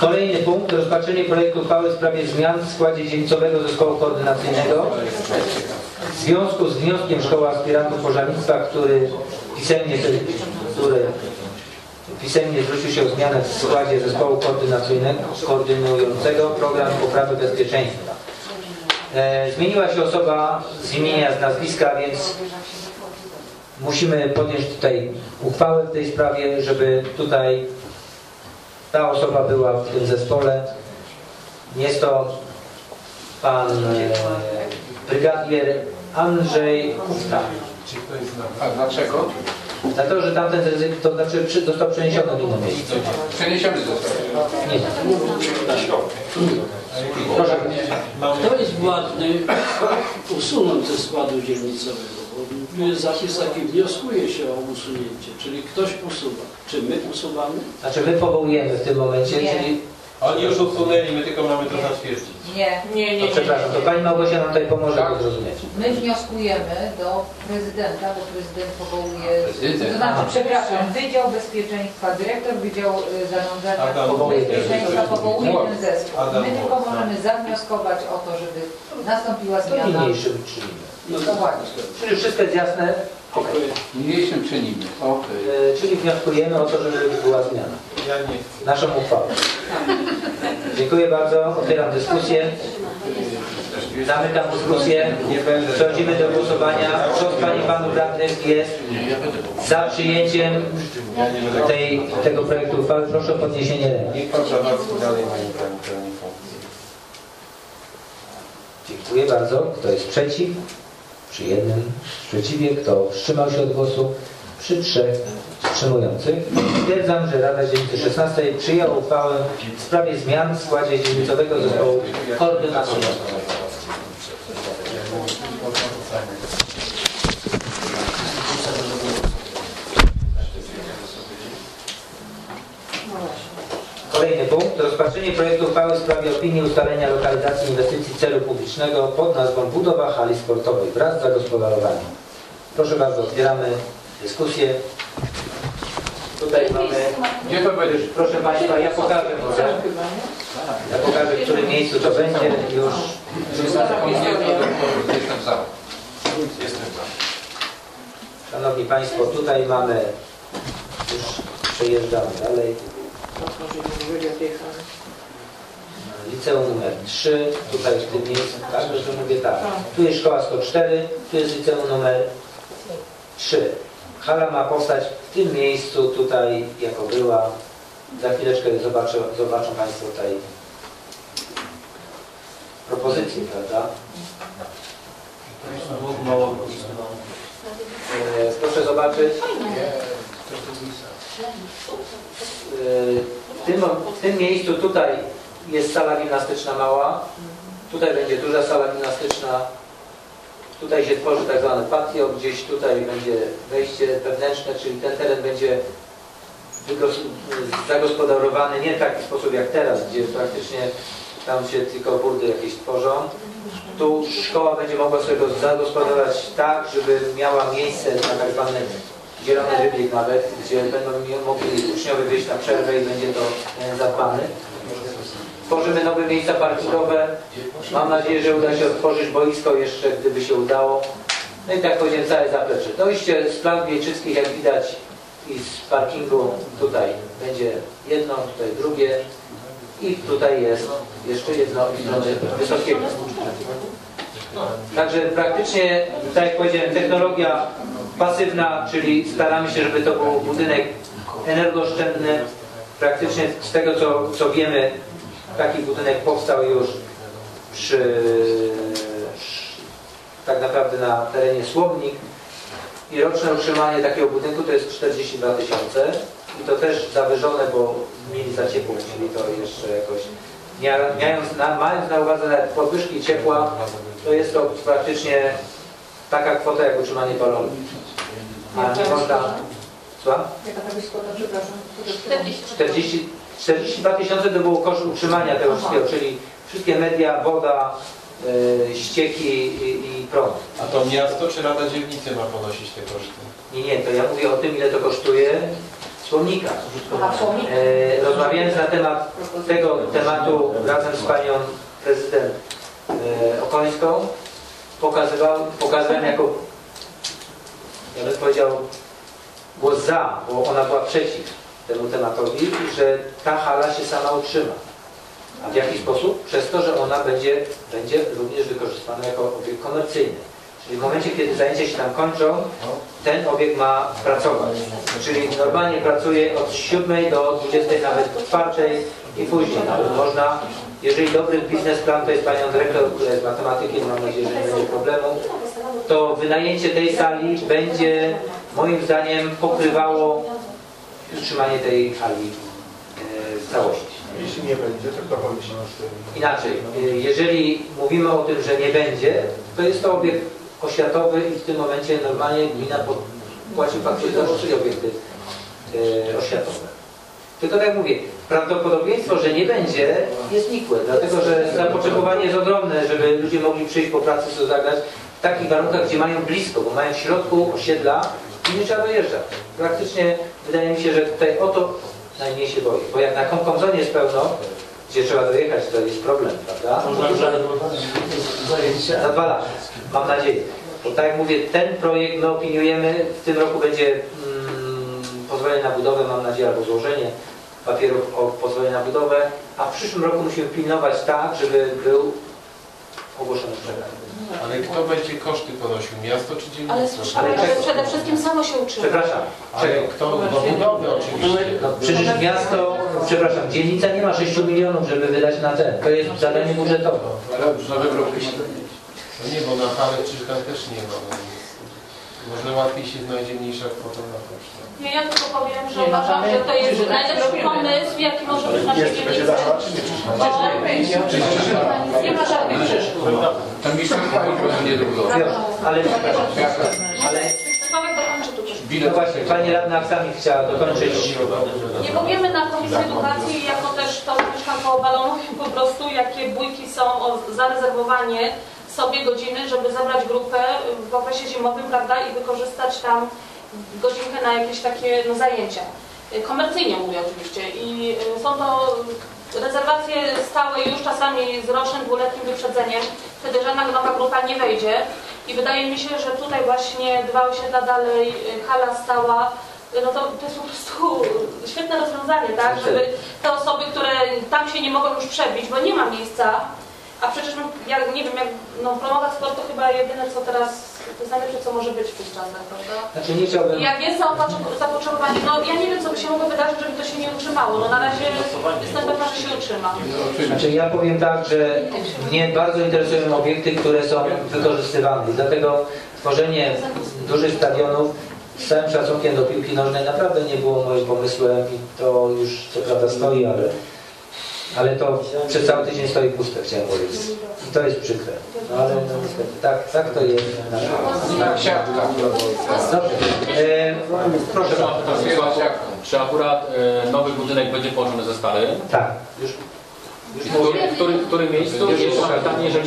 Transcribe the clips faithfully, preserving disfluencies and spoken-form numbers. Kolejny punkt, rozpatrzenie projektu uchwały w sprawie zmian w składzie dzielnicowego zespołu koordynacyjnego w związku z wnioskiem Szkoły Aspirantów Pożarnictwa, który pisemnie, który pisemnie zwrócił się o zmianę w składzie zespołu koordynacyjnego, koordynującego program poprawy bezpieczeństwa. E, zmieniła się osoba z imienia, z nazwiska, więc musimy podjąć tutaj uchwałę w tej sprawie, żeby tutaj ta osoba była w tym zespole. Jest to pan e, brygadier Andrzej Kuska. Czy to jest na... A dlaczego? Dlatego, że tamten ryzyk, to znaczy przy, został przeniesiony do innego miejsca. Przeniesiony został. Nie. Proszę. Kto jest władny usunąć ze składu dzielnicowego? Zapis taki wnioskuje się o usunięcie, czyli ktoś usuwa. Czy my usuwamy? Znaczy my powołujemy w tym momencie, nie. Czyli... Oni już usunęli, my tylko mamy to zatwierdzić. Nie, nie, nie. nie, nie. Przepraszam, to pani Małgosia nam tutaj pomoże tak zrozumieć. My wnioskujemy do prezydenta, bo prezydent powołuje. Prezydent. To znaczy, przepraszam, Wydział Bezpieczeństwa, dyrektor Wydziału Zarządzania Bezpieczeństwa powołuje ten zespół. My tylko możemy zawnioskować o to, żeby nastąpiła zmiana. To niniejszym czynimy. No to właśnie. Czyli wszystko jest jasne? Okay. Niniejszym czynimy. Okay. E, czyli wnioskujemy o to, żeby była zmiana. Ja nie. Naszą uchwałę. Dziękuję bardzo. Otwieram dyskusję. Zamykam dyskusję. Przechodzimy do głosowania. Kto z pani panów radnych jest za przyjęciem tej, tego projektu uchwały? Proszę o podniesienie ręki. Dziękuję bardzo. Kto jest przeciw? Przy jednym sprzeciwie. Kto wstrzymał się od głosu? Przy trzech wstrzymujących. Stwierdzam, że Rada Dzielnicy szesnastej przyjęła uchwałę w sprawie zmian w składzie dzielnicowego zespołu koordynacyjnego. Kolejny punkt. Rozpatrzenie projektu uchwały w sprawie opinii ustalenia lokalizacji inwestycji celu publicznego pod nazwą budowa hali sportowej wraz z zagospodarowaniem. Proszę bardzo, otwieramy dyskusję. Tutaj mamy... Gdzie to będziesz? Proszę Państwa, ja pokażę może. Ja pokażę, w którym miejscu to będzie. Już... Jestem za. Jestem za. Szanowni Państwo, tutaj mamy... Już przejeżdżamy dalej. Liceum numer trzy, tutaj w tym miejscu, tak, że mówię tak. Tu jest szkoła sto cztery, tu jest liceum numer trzy. Hala ma powstać w tym miejscu, tutaj jako była. Za chwileczkę zobaczę, zobaczą Państwo tutaj propozycję, prawda? E, proszę zobaczyć. W tym, w tym miejscu tutaj jest sala gimnastyczna mała, tutaj będzie duża sala gimnastyczna, tutaj się tworzy tak zwane patio, gdzieś tutaj będzie wejście wewnętrzne, czyli ten teren będzie zagospodarowany nie w taki sposób jak teraz, gdzie praktycznie tam się tylko burdy jakieś tworzą. Tu szkoła będzie mogła sobie go zagospodarować tak, żeby miała miejsce na tak zwane zielony wybieg nawet, gdzie będą mogli uczniowie wyjść na przerwę i będzie to zadbane. Tworzymy nowe miejsca parkingowe. Mam nadzieję, że uda się otworzyć boisko jeszcze, gdyby się udało. No i tak powiedziałem, całe zaplecze. Dojście z planów bieńczyckich, jak widać, i z parkingu tutaj będzie jedno, tutaj drugie i tutaj jest jeszcze jedno z Wysokiego. Także praktycznie, tak jak powiedziałem, technologia pasywna, czyli staramy się, żeby to był budynek energooszczędny. Praktycznie z tego, co, co wiemy, taki budynek powstał już przy, tak naprawdę na terenie Słomnik. I roczne utrzymanie takiego budynku to jest czterdzieści dwa tysiące. I to też zawyżone, bo mieli za ciepło, czyli to jeszcze jakoś... Mając na, mając na uwadze podwyżki ciepła, to jest to praktycznie taka kwota jak utrzymanie balonu. A kwota... Słucham? Jaka ta kwota, przepraszam? czterdzieści dwa tysiące to było koszt utrzymania tego Aha. wszystkiego, czyli wszystkie media, woda, yy, ścieki i, i prąd. A to miasto czy Rada Dzielnicy ma ponosić te koszty? Nie, nie, to ja mówię o tym, ile to kosztuje. Słomnika. E, rozmawiając na temat tego tematu razem z panią prezydent e, Okońską, pokazywałem, pokazywałem jako, ja bym powiedział, głos za, bo ona była przeciw temu tematowi, że ta hala się sama utrzyma. A w jaki sposób? Przez to, że ona będzie, będzie również wykorzystana jako obiekt komercyjny. Czyli w momencie, kiedy zajęcia się tam kończą, ten obiekt ma pracować. Czyli normalnie pracuje od siódmej do dwudziestej, nawet czwartej i później. Nawet można, jeżeli dobry biznesplan, to jest panią dyrektor, która jest matematykiem, mam nadzieję, że nie będzie problemu, to wynajęcie tej sali będzie moim zdaniem pokrywało utrzymanie tej hali w całości. Jeśli nie będzie, to kto pomyśli? Inaczej, jeżeli mówimy o tym, że nie będzie, to jest to obiekt oświatowy i w tym momencie normalnie gmina płaci fakturę za wszystkie obiekty oświatowe. Tylko tak mówię, prawdopodobieństwo, że nie będzie, jest nikłe, dlatego że zapotrzebowanie jest ogromne, żeby ludzie mogli przyjść po pracy, co zagrać w takich warunkach, gdzie mają blisko, bo mają w środku osiedla i nie trzeba dojeżdżać. Praktycznie wydaje mi się, że tutaj o to najmniej się boi, bo jak na Komkomzonie jest pełno, gdzie trzeba dojechać, to jest problem, prawda? Za dwa lata, mam nadzieję. Bo tak jak mówię, ten projekt my opiniujemy, w tym roku będzie mm, pozwolenie na budowę, mam nadzieję, albo złożenie papierów o pozwolenie na budowę, a w przyszłym roku musimy pilnować tak, żeby był ogłoszony przetarg. Ale kto będzie koszty ponosił? Miasto czy dzielnica? Ale słyszę, ale przede wszystkim samo się uczymy. Przepraszam. Ale kto? Do budowy oczywiście. No, przecież miasto, przepraszam, dzielnica nie ma sześciu milionów, żeby wydać na ten. To jest zadanie budżetowe. Ale na wyrobić. No nie, bo na halę czy tam też nie ma. Może łatwiej się znajdzie mniejsza kwota na koszty. Nie, ja tylko powiem, że uważam, że to jest najlepszy pomysł, jaki może być na siebie miejsce. Nie ma żadnych przeszkód. Tam miejsce nie niedługo. Ale... No właśnie, pani radna sami chciała dokończyć. Nie powiemy na Komisji Edukacji, jako też to mieszkam koło balonów, po prostu jakie bójki są o zarezerwowanie sobie godziny, żeby zabrać grupę w okresie zimowym, prawda, i wykorzystać tam godzinkę na jakieś takie no, zajęcia. Komercyjnie mówię oczywiście i są to rezerwacje stałe już czasami z rocznym, dwuletnim wyprzedzeniem, wtedy żadna nowa grupa nie wejdzie i wydaje mi się, że tutaj właśnie dwa osiedla dalej hala stała, no to, to jest po prostu świetne rozwiązanie, tak, żeby te osoby, które tam się nie mogą już przebić, bo nie ma miejsca, a przecież ja nie wiem, jak no, promować sport to chyba jedyne co teraz, to jest najlepsze co może być w tych czasach, prawda? Znaczy nie chciałbym... Jak jest zapotrzebowanie, no ja nie wiem co by się mogło wydarzyć, żeby to się nie utrzymało, no na razie jestem pewna, że się utrzyma. Znaczy ja powiem tak, że mnie bardzo interesują obiekty, które są wykorzystywane, dlatego tworzenie dużych stadionów z całym szacunkiem do piłki nożnej naprawdę nie było moim pomysłem i to już co prawda stoi, ale... Ale to przez cały tydzień stoi puste, chciałem powiedzieć. I to jest przykre. No ale no, niestety, tak, tak to jest. Tak, siatka. Dobrze. E, proszę. Czy akurat e, nowy budynek będzie połączony ze starym? Tak. Już, już w którym, w którym miejscu? Jest pytanie, że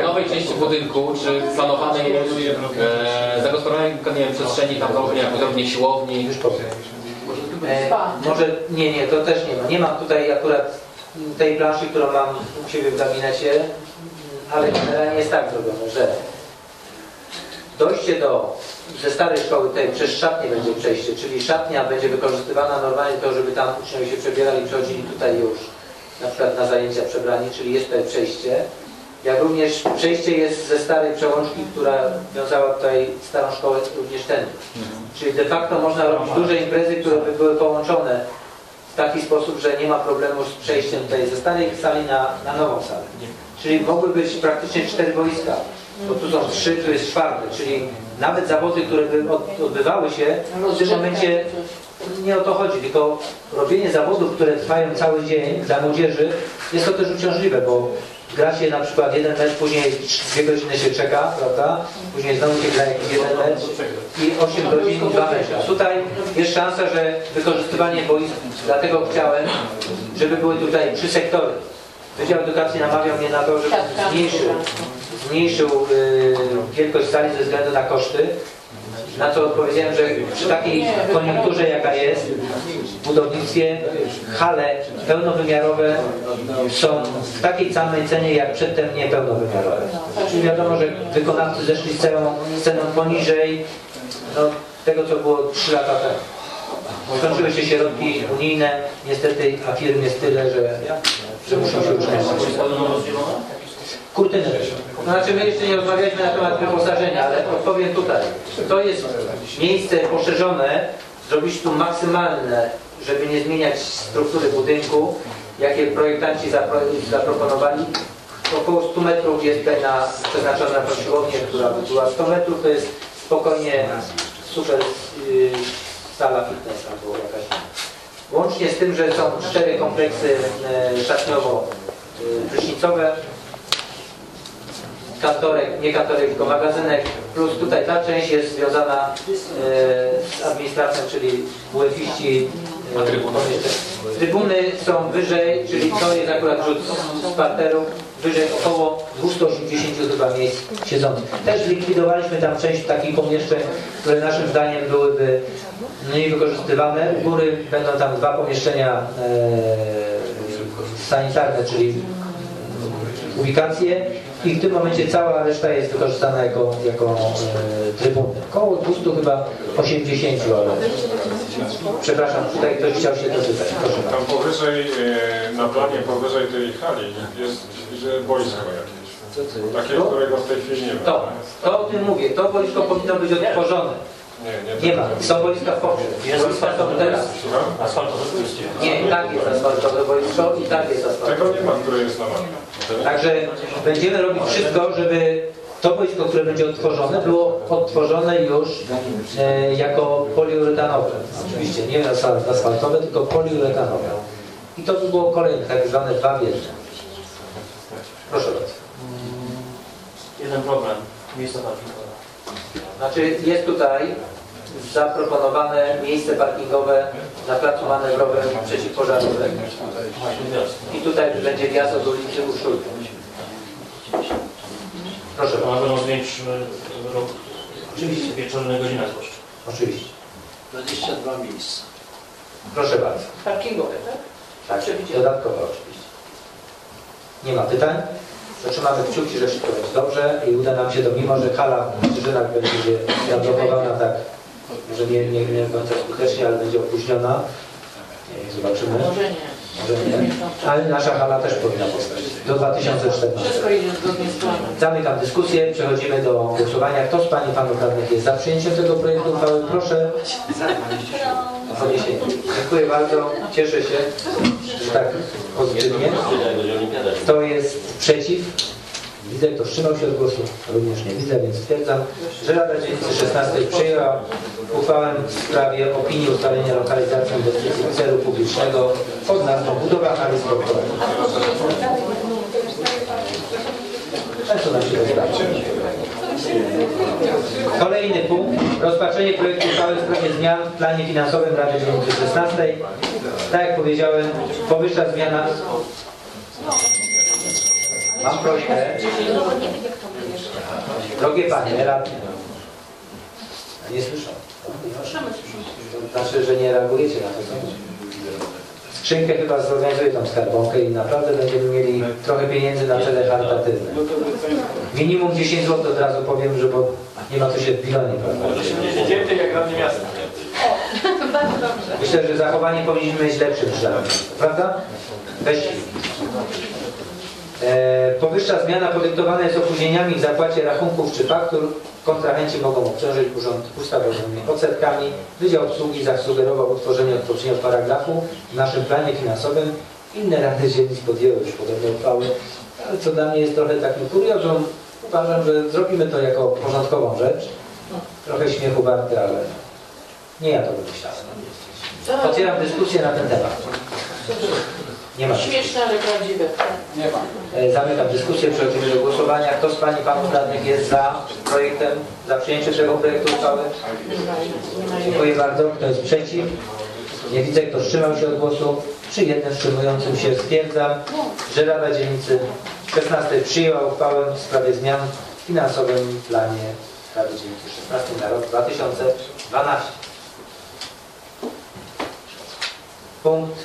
w nowej części budynku, czy planowane jest e, zagospodarowanie przestrzeni tam założenia, jak siłowni? Już powiem. E, może, nie, nie, to też nie ma. Nie mam tutaj akurat tej planszy, którą mam u siebie w gabinecie, ale generalnie jest tak zrobione, że dojście do, ze starej szkoły tej przez szatnię będzie przejście, czyli szatnia będzie wykorzystywana normalnie to, żeby tam uczniowie się przebierali i przechodzili tutaj już, na przykład na zajęcia przebrani, czyli jest tutaj przejście. Jak również przejście jest ze starej przełączki, która wiązała tutaj starą szkołę, również tędy. Mhm. Czyli de facto można robić duże imprezy, które by były połączone w taki sposób, że nie ma problemu z przejściem tutaj ze starej sali na, na nową salę. Czyli mogły być praktycznie cztery boiska, bo tu są trzy, tu jest czwarte, czyli nawet zawody, które by odbywały się, w tym momencie nie o to chodzi, tylko robienie zawodów, które trwają cały dzień dla młodzieży, jest to też uciążliwe, bo gra się na przykład jeden mecz, później dwie godziny się czeka, prawda? Później znowu się gra jakiś jeden mecz i osiem godzin i dwa mecze. Tutaj jest szansa, że wykorzystywanie boisk, dlatego chciałem, żeby były tutaj trzy sektory. Wydział Edukacji namawiał mnie na to, żeby zmniejszył, zmniejszył yy, wielkość sali ze względu na koszty. Na co odpowiedziałem, że przy takiej koniunkturze, jaka jest w budownictwie, hale pełnowymiarowe są w takiej samej cenie, jak przedtem niepełnowymiarowe. Czyli wiadomo, że wykonawcy zeszli z ceną poniżej no, tego, co było trzy lata temu. Skończyły się środki unijne, niestety, a firm jest tyle, że, że muszą się uszczęślić. Kurtyny. No, znaczy my jeszcze nie rozmawialiśmy na temat wyposażenia, ale odpowiem tutaj. To jest miejsce poszerzone, zrobić tu maksymalne, żeby nie zmieniać struktury budynku, jakie projektanci zaproponowali. Około stu metrów jest pena przeznaczona na siłownię, która by była stu metrów, to jest spokojnie super yy, sala fitnessa była jakaś. Łącznie z tym, że są cztery kompleksy yy, szatniowo-prysznicowe. Kantorek, nie kantorek, tylko magazynek, plus tutaj ta część jest związana e, z administracją, czyli uefiści, e, trybuny są wyżej, czyli to jest akurat rzut z parteru, wyżej około dwustu osiemdziesięciu miejsc siedzących. Też zlikwidowaliśmy tam część takich pomieszczeń, które naszym zdaniem byłyby mniej wykorzystywane. U góry będą tam dwa pomieszczenia e, sanitarne, czyli ubikacje. I w tym momencie cała reszta jest wykorzystana jako, jako e, trybuny. Koło dwustu chyba osiemdziesięciu, ale przepraszam, tutaj ktoś chciał się dosypać. Tam powyżej, e, na planie powyżej tej hali jest że boisko jakieś. Takie, to, którego w tej chwili nie ma. To, to o tym mówię, to boisko powinno być odtworzone. Nie, nie, nie ma. Są boiska w poprzek. Jest asfaltowe teraz. Asfaltowe oczywiście. Nie, tak jest asfaltowe boisko i tak jest asfaltowe. Tego nie ma, które jest na mapie. Także będziemy robić wszystko, żeby to boisko, które będzie odtworzone, było odtworzone już e, jako poliuretanowe. Oczywiście nie asfaltowe, tylko poliuretanowe. I to by było kolejne, tak zwane dwa wieże. Proszę bardzo. Jeden problem. Miejsce parkingowe. Znaczy jest tutaj zaproponowane miejsce parkingowe na placu manewrowym przeciwpożarowym. I tutaj będzie wjazd od ulicy Urszulki. Proszę. Na pewno zwiększmy rok. Oczywiście wieczorne godzina zwłaszcza. Oczywiście. dwadzieścia dwa miejsca. Proszę bardzo. Parkingowe, tak? Tak, oczywiście. Dodatkowe oczywiście. Nie ma pytań? Zatrzymamy kciuki, że wszystko jest dobrze i uda nam się to, mimo że hala w Stryżynach będzie zablokowana, tak, może nie, nie, nie końca skutecznie, ale będzie opóźniona. Zobaczymy. Może nie. Ale nasza hala też powinna powstać. Do dwa tysiące czternastego. Zamykam dyskusję, przechodzimy do głosowania. Kto z Pani i Panów radnych jest za przyjęciem tego projektu uchwały? Proszę. Podniesienie. Dziękuję bardzo. Cieszę się, że tak pozytywnie. Kto jest przeciw? Widzę, kto wstrzymał się od głosu. Również nie widzę, więc stwierdzam, że Rada Dzielnicy szesnastej przyjęła uchwałę w sprawie opinii ustalenia lokalizacji inwestycji celu publicznego pod nazwą budowa hali sportowej. Kolejny punkt. Rozpatrzenie projektu uchwały w sprawie zmian w planie finansowym Rady Dzielnicy szesnastej. Tak jak powiedziałem, powyższa zmiana... Mam prośbę, drogie Panie radny, nie słyszą, znaczy, że nie reagujecie na to. Skrzynkę chyba zorganizuję tam skarbonkę i naprawdę będziemy mieli trochę pieniędzy na cele charytatywne. Minimum dziesięć złotych od razu powiem, że bo nie ma co się w bilonie. Dziękuję, jak radny miasta. Myślę, że zachowanie powinniśmy mieć lepsze niż radny. Prawda? Weź. E, powyższa zmiana podyktowana jest opóźnieniami w zapłacie rachunków czy faktur. Kontrahenci mogą obciążyć urząd ustawowymi odsetkami. Wydział Obsługi zasugerował utworzenie odpocznienia paragrafu w naszym planie finansowym. Inne rady dzielnic podjęły już podobne uchwały, ale co dla mnie jest trochę takim kuriozum. Uważam, że zrobimy to jako porządkową rzecz. Trochę śmiechu warte, ale nie ja to wymyślałem. Otwieram dyskusję na ten temat. Nie ma. Śmieszne, ale prawdziwe. Nie ma. Zamykam dyskusję, przechodzimy do głosowania. Kto z Pani i Panów radnych jest za projektem, za przyjęciem tego projektu uchwały? Dziękuję bardzo. Kto jest przeciw? Nie widzę. Kto wstrzymał się od głosu? Przy jednym wstrzymującym się stwierdzam, że Rada Dzielnicy szesnastej przyjęła uchwałę w sprawie zmian w finansowym planie Rady Dzielnicy szesnastej na rok dwa tysiące dwunasty. Punkt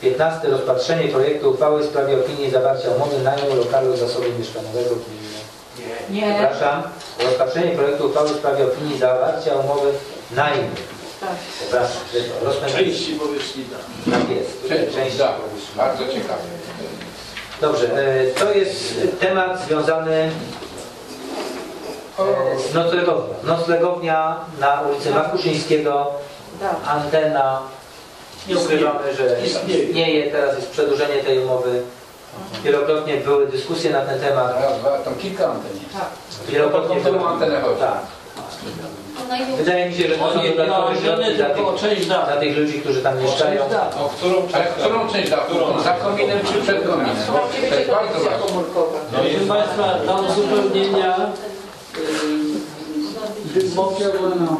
piętnasty. Rozpatrzenie projektu uchwały w sprawie opinii zawarcia umowy najmu lokalu zasobu mieszkaniowego gminy. Nie. Nie. Przepraszam. Rozpatrzenie projektu uchwały w sprawie opinii zawarcia umowy najmu. Tak. Przepraszam. Części powierzchni. Tak jest. Części, Części. Da. Bardzo ciekawe. Dobrze. To jest temat związany z noclegownią. Noclegownia na ulicy Makuszyńskiego. Antena. Nie ukrywamy, że istnieje, teraz jest przedłużenie tej umowy. Wielokrotnie były dyskusje na ten temat. Tam kilka anten jest. Tak. Wielokrotnie były anteny. Tak. Wydaje mi się, że to są dodatkowe środki dla tych, dla tych ludzi, którzy tam mieszkają. O którą część? Którą część? Za kominem czy przed kominem? To jest bardzo ważne. Proszę Państwa, dla uzupełnienia dyskusja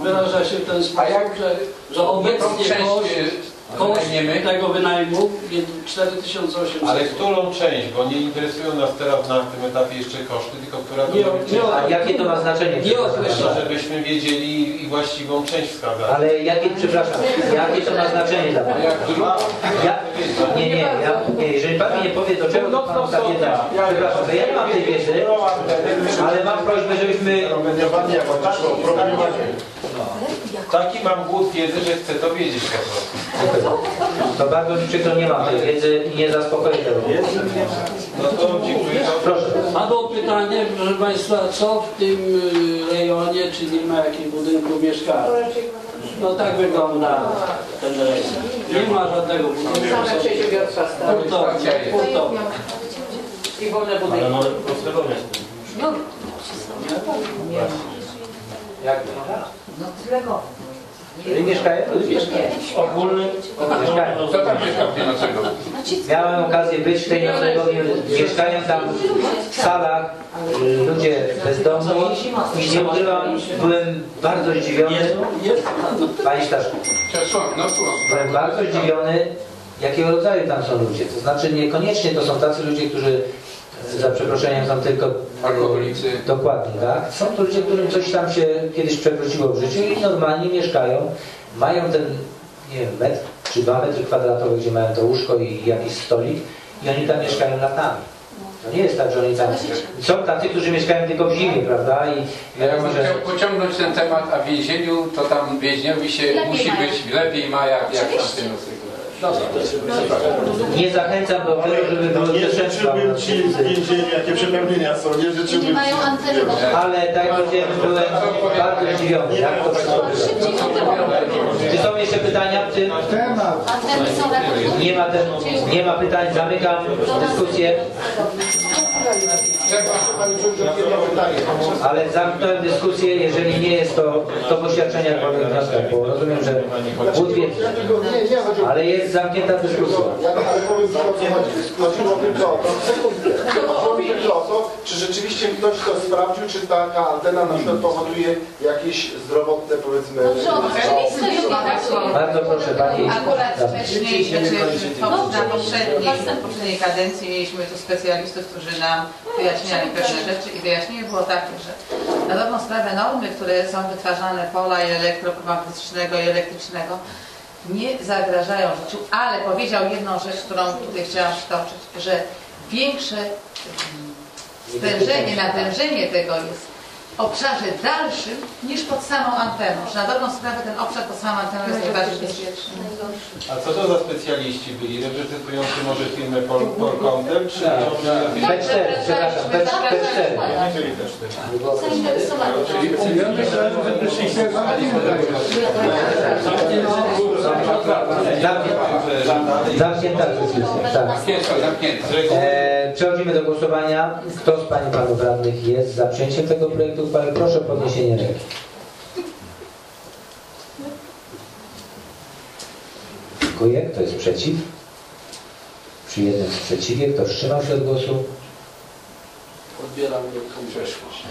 wyraża się w ten sposób, że, że obecnie koszt tego wynajmu cztery tysiące osiemset. Ale którą część? Bo nie interesują nas teraz na tym etapie jeszcze koszty, tylko która to będzie. A jakie to ma znaczenie? Nie określa. Żebyśmy wiedzieli i właściwą część wskazać. Ale jakie, przepraszam, jakie to ma znaczenie dla Pana? Ja, nie, nie, ja, nie, jeżeli Pan mi nie powie, do czego to Pan tak jest. Przepraszam, że ja nie mam tej wiedzy, ale mam prośbę, żebyśmy... Taki mam głód wiedzy, że chcę to wiedzieć po prostu. To bardzo mi przykro, nie mam tej wiedzy i nie zaspokoję tego. No to dziękuję. Proszę. Padło pytanie, proszę Państwa, co w tym rejonie, czy nie ma jakichś budynków mieszkalnych? No tak wygląda ten rejon. Nie ma żadnego budynku. Same przedsiębiorstwa stare. I wolne budynki. Ale może postępować. No. Jak wygląda? Noclegownia. Czyli mieszkają? Ogólny? Mieszkają. Co tam mieszka w tej noclegowni? Miałem okazję być w tej noclegowni. Mieszkają tam w salach ludzie bezdomni. I nie ukrywam, byłem bardzo zdziwiony. Pani Staszko. Byłem bardzo zdziwiony, jakiego rodzaju tam są ludzie. To znaczy niekoniecznie to są tacy ludzie, którzy za przeproszeniem są tylko alkoholicy. Dokładnie, tak? Są to ludzie, którym coś tam się kiedyś przewróciło w życiu i normalnie mieszkają, mają ten, nie wiem, metr czy dwa metry kwadratowe, gdzie mają to łóżko i jakiś stolik i oni tam mieszkają latami. To nie jest tak, że oni tam... Są tacy, którzy mieszkają tylko w zimie, prawda? I wiadomo, ja bym chciał że... pociągnąć ten temat, a w więzieniu to tam więźniowi się lepiej musi maja. być lepiej ma jak, jak tam w tym Nie zachęcam do tego, żeby było nie życzyłbym Ci więzienia, jakie przepełnienia są, nie życzyłbym Ci. Ale tak jak powiedziałem, byłem bardzo zdziwiony. Jak to Czy są jeszcze pytania w tym? Nie ma, ten, nie ma pytań, zamykam dyskusję. Ale zamknąłem dyskusję, jeżeli nie jest to, to poświadczenie, bo rozumiem, że budwie, ale jest zamknięta dyskusja. Ale powiem, chodziło tylko o to, tylko o to, czy rzeczywiście ktoś to sprawdził, czy taka antena na przykład powoduje jakieś zdrowotne, powiedzmy... Bardzo proszę Pani. Akurat wcześniej, na poprzedniej kadencji mieliśmy tu specjalistów, którzy nam wyjaśniali pewne rzeczy i wyjaśnienie było takie, że na dobrą sprawę normy, które są wytwarzane pola i elektromagnetycznego i elektrycznego nie zagrażają życiu, ale powiedział jedną rzecz, którą tutaj chciałam przytoczyć, że większe stężenie, natężenie tego jest w obszarze dalszym niż pod samą anteną. Że na dobrą sprawę ten obszar pod samą anteną jest najbardziej bezpieczny. A co to za specjaliści byli? Reprezentujący może firmę Polkomtel? Czy P cztery, przepraszam, P cztery. Zamknięta dyskusja. Przechodzimy do głosowania. Kto z Pań i Panów Radnych jest za przyjęciem tego projektu? Proszę o podniesienie ręki. Dziękuję. Kto jest przeciw? Przy jednym sprzeciwie. Kto wstrzymał się od głosu? Odbieram wielką przeszłość.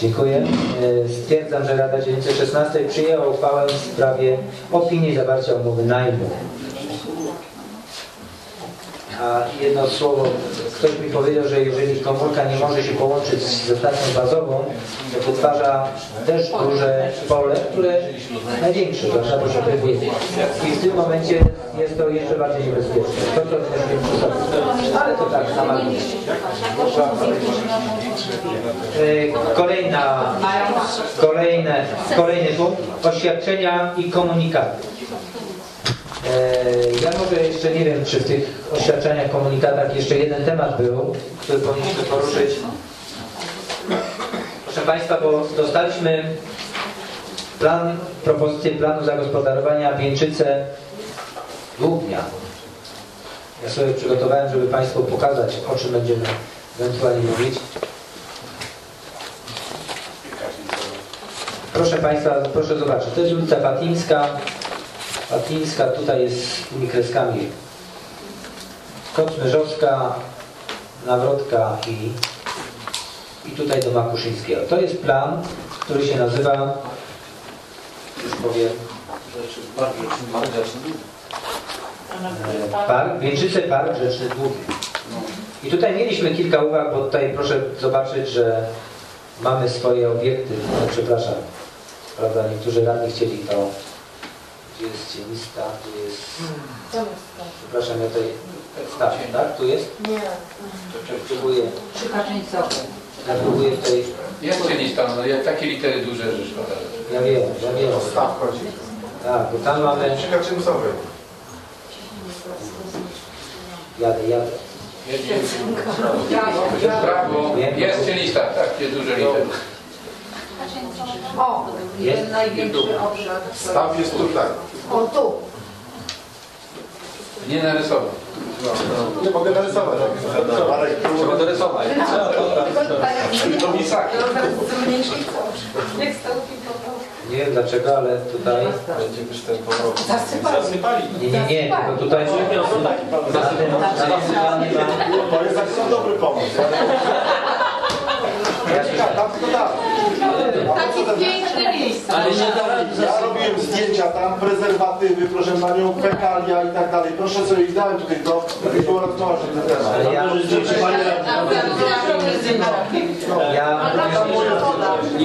Dziękuję. Stwierdzam, że Rada Dzielnicy szesnastej przyjęła uchwałę w sprawie opinii zawarcia umowy najmu. A jedno słowo, ktoś mi powiedział, że jeżeli komórka nie może się połączyć ze stacją bazową, to wytwarza też duże pole, które największe, prawda, potrzebuje. I w tym momencie jest to jeszcze bardziej niebezpieczne. To, co też ale to tak, na malowanie. Kolejna, kolejne, kolejny punkt, oświadczenia i komunikaty. Ja może jeszcze nie wiem, czy w tych oświadczeniach, komunikatach jeszcze jeden temat był, który powinniśmy poruszyć. Proszę Państwa, bo dostaliśmy plan, propozycję planu zagospodarowania Bieńczyce Długnia. Ja sobie przygotowałem, żeby Państwu pokazać, o czym będziemy ewentualnie mówić. Proszę Państwa, proszę zobaczyć, to jest ulica Patińska. Patińska tutaj jest z tymi kreskami. Koczmierzowska, Nawrotka i, i tutaj do Makuszyńskiego. To jest plan, który się nazywa, już powiem, Park, Bieńczycy Park Rzeczny Długi. I tutaj mieliśmy kilka uwag, bo tutaj proszę zobaczyć, że mamy swoje obiekty, no, przepraszam, prawda, niektórzy radni chcieli to. Tu jest cienista, tu jest... Przepraszam, ja tutaj wstawię, tak? Tu jest? Nie. Próbuję... Przyhaczyńcowy. Ja próbuję tutaj... Jest cienista, no jak takie litery duże, że szkoda. Ja wiem, ja wiem. Staw chodzi. Tak, bo tam mamy... Przyhaczyńcowy. Jadę, jadę. Jest prawo, jest cienista, tak, jest duże litery. O, jest największy obszar. Staw jest tutaj. On tu. Nie narysował. Nie mogę narysować. Trzeba dorysować. To misaki. Nie wiem dlaczego, ale tutaj... Będziemy sztempował. Zasypali. Nie, nie, nie. Bo tutaj... Zasypali. To jest taki dobry pomysł. Takie piękne miejsce. Ja robiłem zdjęcia tam, prezerwatywy, proszę panią, fekalia i tak dalej. Proszę sobie ich dałem tutaj do laboratorium. Ja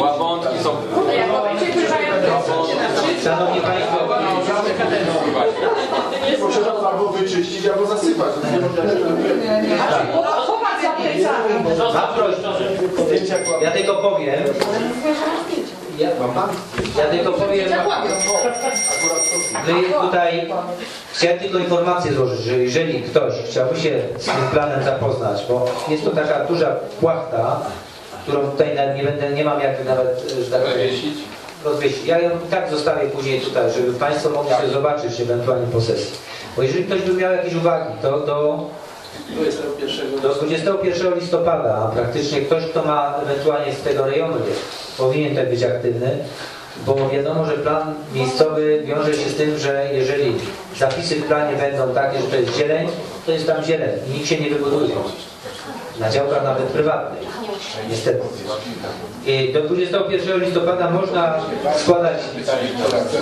łabądki są. Szanowni Państwo, proszę tam albo wyczyścić, albo zasypać. Ja tylko powiem. Ja, ja tylko powiem. My tutaj chciałem tylko informację złożyć, że jeżeli ktoś chciałby się z tym planem zapoznać, bo jest to taka duża płachta, którą tutaj nie będę, nie mam jak nawet, że tak powiem, rozwieścić. Ja ją i tak zostawię później tutaj, żeby Państwo mogli się zobaczyć ewentualnie po sesji. Bo jeżeli ktoś by miał jakieś uwagi, to do do dwudziestego pierwszego listopada, a praktycznie ktoś, kto ma ewentualnie z tego rejonu, powinien tak być aktywny, bo wiadomo, że plan miejscowy wiąże się z tym, że jeżeli zapisy w planie będą takie, że to jest zieleń, to jest tam zieleń i nikt się nie wybuduje. Na działkach nawet prywatnych, niestety. I do dwudziestego pierwszego listopada można składać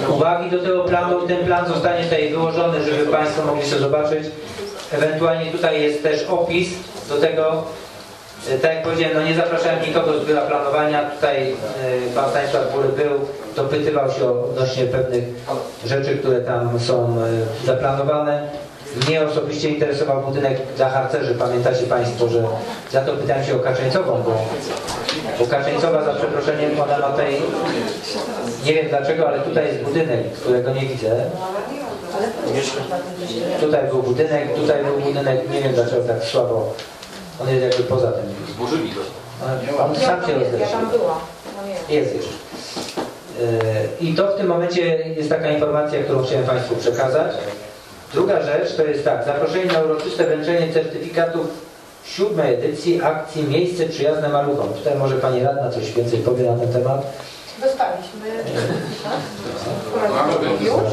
uwagi do tego planu. Ten plan zostanie tutaj wyłożony, żeby Państwo mogli sobie zobaczyć. Ewentualnie tutaj jest też opis do tego, tak jak powiedziałem, no nie zapraszałem nikogo z biura planowania, tutaj pan Stanisław Góry był, dopytywał się odnośnie pewnych rzeczy, które tam są zaplanowane. Mnie osobiście interesował budynek dla harcerzy, pamiętacie Państwo, że ja to pytałem się o Kaczeńcową, bo, bo Kaczeńcowa, za przeproszeniem, ona ma tej, nie wiem dlaczego, ale tutaj jest budynek, którego nie widzę. Tutaj był budynek, tutaj był budynek, nie wiem dlaczego tak słabo. On jest jakby poza tym. Zburzyli go. On sam się rozleczył. Jest jeszcze. I to w tym momencie jest taka informacja, którą chciałem Państwu przekazać. Druga rzecz to jest tak, zaproszenie na uroczyste wręczenie certyfikatów siódmej edycji akcji Miejsce Przyjazne Maluchom. Tutaj może Pani Radna coś więcej powie na ten temat. Dostaliśmy.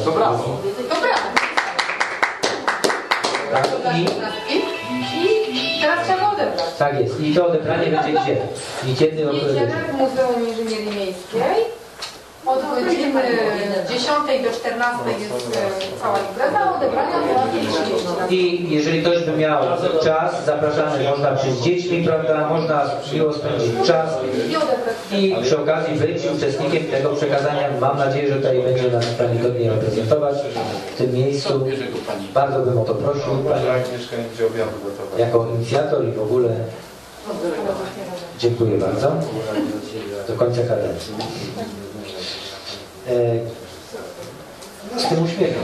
To brawo. To brawo. I teraz trzeba odebrać. Tak jest. I to odebranie będzie gdzie? I kiedy w Muzeum Inżynierii Miejskiej. Od godziny dziesiątej do czternastej jest cała impreza, odebrania od godziny trzydzieści. I jeżeli ktoś by miał czas, zapraszany można przyjść z dziećmi, prawda, można miło spędzić czas i przy okazji być uczestnikiem tego przekazania. Mam nadzieję, że tutaj będzie nas Pani godnie reprezentować w tym miejscu. Bardzo bym o to prosił. Pani, jako inicjator i w ogóle dziękuję bardzo. Do końca kadencji. Z tym uśmiechem.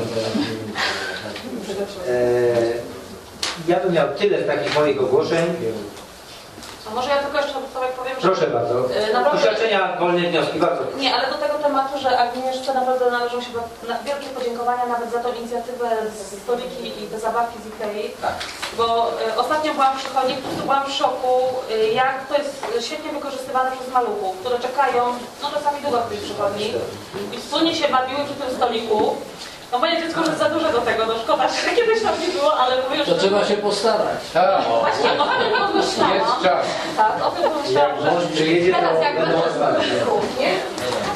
Ja bym miał tyle z takich moich ogłoszeń. A może ja tylko jeszcze powiem, że... Proszę bardzo. Naprawdę... Doświadczenia, wolne wnioski, bardzo. Nie, ale do tego tematu, że Agnieszce naprawdę należą się wielkie podziękowania nawet za tą inicjatywę z stoliki i te zabawki z Ikei. Tak. Bo ostatnio byłam przy chodniku, po prostu byłam w szoku, jak to jest świetnie wykorzystywane przez maluchów, które czekają, no czasami długo w tej przychodni i wsunie się bawiły przy tym stoliku. No moje dziecko jest za duże do tego, no szkoda, że kiedyś tam nie było, ale mówię, że... To trzeba się postarać. Tak. No, właśnie, o tym bym myślałam. Jest czas. Tak, o tym bym myślałam, że teraz jak będę z nie?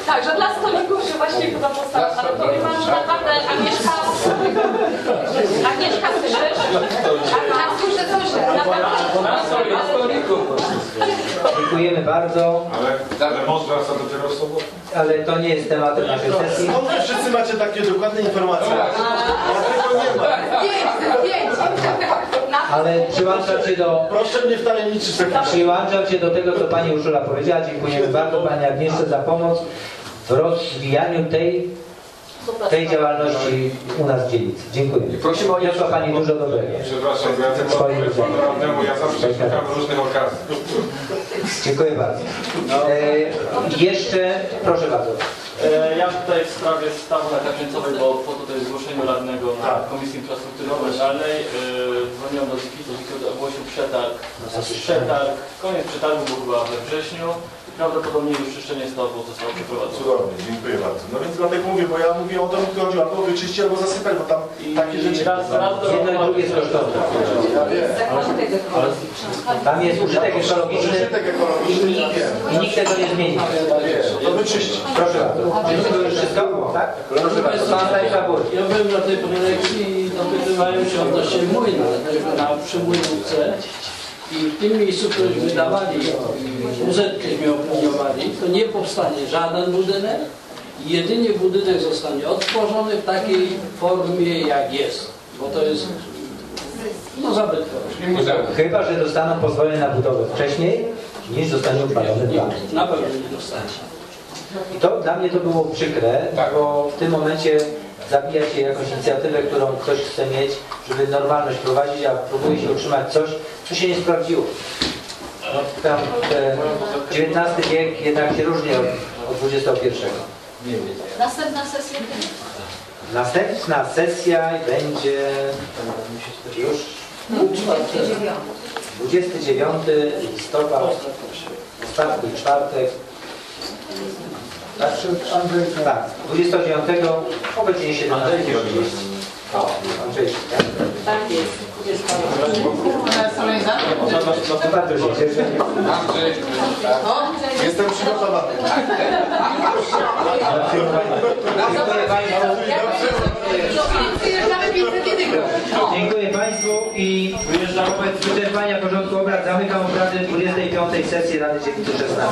Tak, że dla stolików się właśnie chyba postarać, ale powiem wam, że naprawdę Agnieszka... Agnieszka, słyszysz? Agnieszka, słyszę, słyszę. Dla stolików. Dziękujemy bardzo. Ale most wraca dopiero w sobotę. Ale to nie jest tematem naszej sesji. Skąd wy wszyscy macie takie dokładne informacje? Ale przyłączam się do... Proszę mnie wtajemniczyć. Przyłączam się do tego, co Pani Urszula powiedziała. Dziękujemy bardzo Pani Agnieszce za pomoc w rozwijaniu tej, tej działalności u nas w dzielnicy. Dziękuję. Prosimy o jeszcze Pani dużo dobrego. Przepraszam, ja zawsze szukam różnych okazji. Dziękuję bardzo. E, jeszcze, proszę bardzo. E, ja tutaj w sprawie stawu na Koczmierzowskiej, bo po tutaj zgłoszeniu radnego na Komisji Infrastruktury Komunalnej e, dzwoniłem do Zikitu, Zikitu ogłosił przetarg, przetarg, koniec przetargu był chyba we wrześniu. Prawdopodobnie już czyszczenie stawu zostało przeprowadzone. Cudownie, dziękuję bardzo. No więc dlatego mówię, bo ja mówię o domu, który chodzi albo wyczyści, albo zasypać, bo tam i takie rzeczy... Raz, raz do... Jedno i drugie jest kosztowne. Tam jest użytek ekologiczny. Użytek ekologiczny. I nikt tego nie zmieni. To wyczyści. Proszę bardzo. Czy to już wszystko? Tak? Proszę bardzo. Ja byłem na tej prelekcji i dopytywają się odnośnie młyna na przymłynówce. I w tym miejscu, które wydawali, muzetkę mi opiniowali, to nie powstanie żaden budynek. Jedynie budynek zostanie odtworzony w takiej formie, jak jest. Bo to jest no, zabytkowe. Chyba że dostaną pozwolenie na budowę wcześniej, niż zostanie uchwalony plan. Na pewno nie dostanie. I to dla mnie to było przykre, tak. Bo w tym momencie zabija się jakąś inicjatywę, którą ktoś chce mieć, żeby normalność prowadzić, a próbuje się utrzymać coś, co się nie sprawdziło. Tam dziewiętnasty wiek jednak się różni od dwudziestego pierwszego. Następna sesja Następna sesja będzie już dwudziestego dziewiątego listopada, ostatni czwartek. Tak, Andrzej, tak. dwudziestego dziewiątego o godzinie siedemnastej. O, Andrzej. Tak jest. Jest pan. Jestem przygotowany. Dziękuję Państwu i wobec wyczerpania porządku obrad zamykam obrady dwudziestej piątej sesji Rady Dzielnicy szesnastej.